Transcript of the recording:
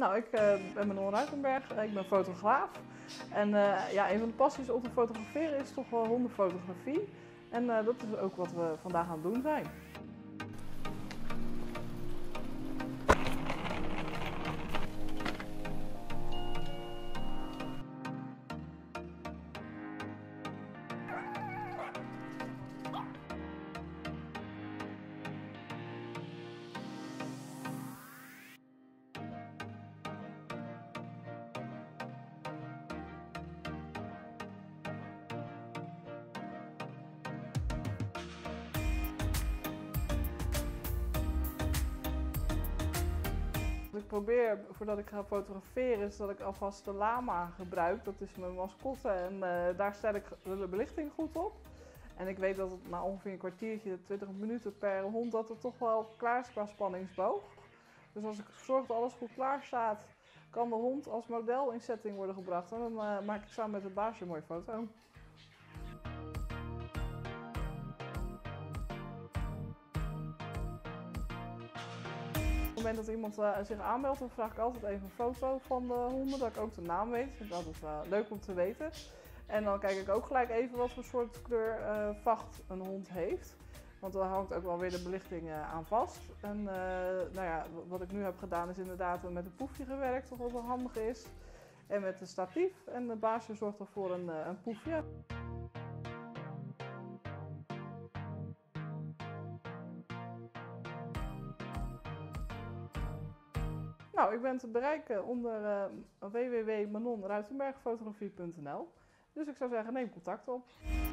Nou, ik ben Manon Ruitenberg, ik ben fotograaf. En ja, een van de passies om te fotograferen is toch wel hondenfotografie. En dat is ook wat we vandaag aan het doen zijn. Wat ik probeer voordat ik ga fotograferen is dat ik alvast de lama gebruik. Dat is mijn mascotte en daar stel ik de belichting goed op. En ik weet dat het na ongeveer een kwartiertje, 20 minuten per hond, dat het toch wel klaar is qua spanningsboog. Dus als ik zorg dat alles goed klaar staat, kan de hond als model in setting worden gebracht. En dan maak ik samen met de baasje een mooie foto. Op het moment dat iemand zich aanmeldt, dan vraag ik altijd even een foto van de honden, dat ik ook de naam weet. Dus dat is leuk om te weten. En dan kijk ik ook gelijk even wat voor soort kleur vacht een hond heeft. Want daar hangt ook wel weer de belichting aan vast. En nou ja, wat ik nu heb gedaan is inderdaad met een poefje gewerkt, wat wel handig is. En met een statief. En de baasje zorgt ervoor een poefje. Nou, ik ben te bereiken onder www.manonruitenbergfotografie.nl. Dus ik zou zeggen, neem contact op.